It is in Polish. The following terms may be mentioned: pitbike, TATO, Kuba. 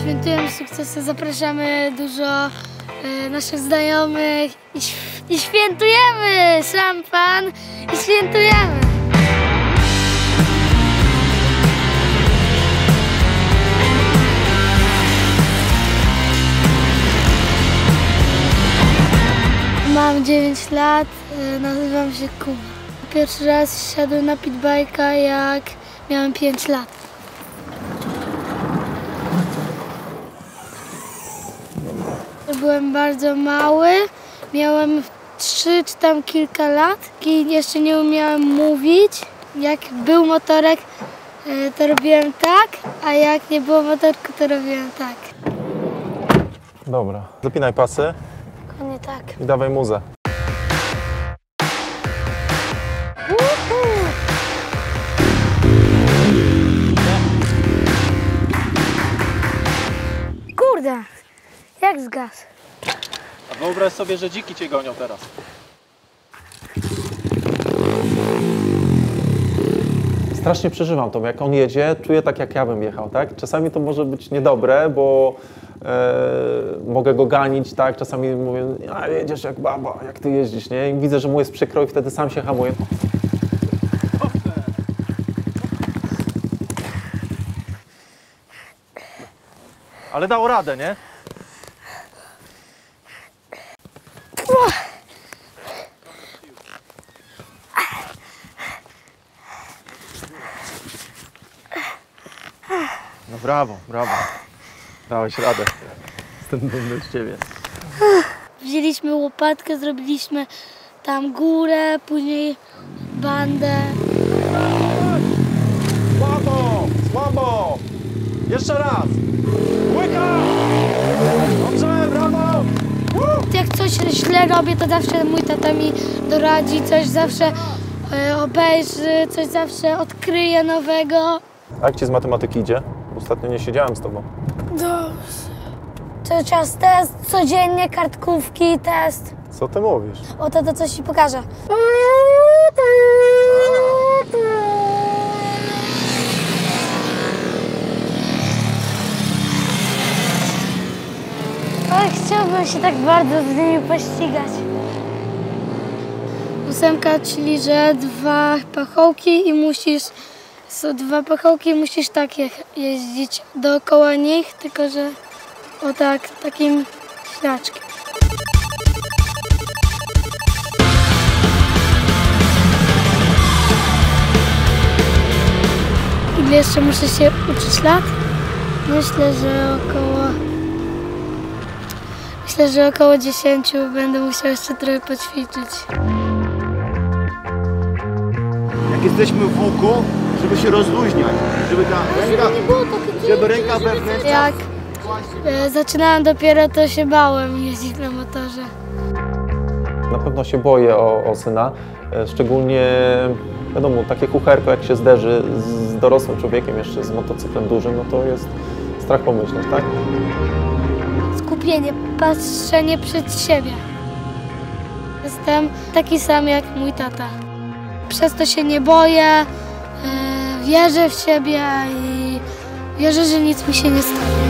Świętujemy sukcesy, zapraszamy dużo naszych znajomych i świętujemy szampan i świętujemy. Mam 9 lat, nazywam się Kuba. Pierwszy raz siadłem na pitbike'a, jak miałem 5 lat. Byłem bardzo mały, miałem 3 czy tam kilka lat i jeszcze nie umiałem mówić. Jak był motorek, to robiłem tak, a jak nie było motorku, to robiłem tak. Dobra, dopinaj pasy. Nie tak. I dawaj muzę. Kurde, jak zgasł. A wyobraź sobie, że dziki cię gonią teraz. Strasznie przeżywam to, jak on jedzie, czuję tak, jak ja bym jechał, tak? Czasami to może być niedobre, bo mogę go ganić, tak? Czasami mówię, a jedziesz jak baba, jak ty jeździsz, nie? I widzę, że mu jest przykro i wtedy sam się hamuję. Ale dało radę, nie? No brawo, brawo. Dałeś radę. Jestem dumny z ciebie. Wzięliśmy łopatkę, zrobiliśmy tam górę, później bandę. Słabo, słabo! Jeszcze raz! Łyka! Dobrze, brawo! Jak coś źle robię, to zawsze mój tata mi doradzi, coś zawsze obejrzy, coś zawsze odkryje nowego. Jak ci z matematyki idzie? Ostatnio nie siedziałem z tobą. Dobrze. Cały czas test, codziennie kartkówki, test. Co ty mówisz? O, to coś ci pokażę. Oj, chciałbym się tak bardzo z nimi pościgać. 8, czyli że 2 pachołki i musisz... Są 2 pachołki, musisz tak jeździć dookoła nich, tylko że o tak, takim ślaczkiem. Ile jeszcze muszę się uczyć lat? Myślę, że około 10 będę musiał jeszcze trochę poćwiczyć. Jak jesteśmy w łuku, żeby się rozluźniać, żeby ręka wewnętrzna... Jak zaczynałem dopiero, to się bałem jeździć na motorze. Na pewno się boję o syna, szczególnie wiadomo, takie kucherko, jak się zderzy z dorosłym człowiekiem, jeszcze z motocyklem dużym, no to jest strach pomyśleć, tak? Skupienie, patrzenie przed siebie. Jestem taki sam jak mój tata. Przez to się nie boję. Wierzę w siebie i wierzę, że nic mi się nie stanie.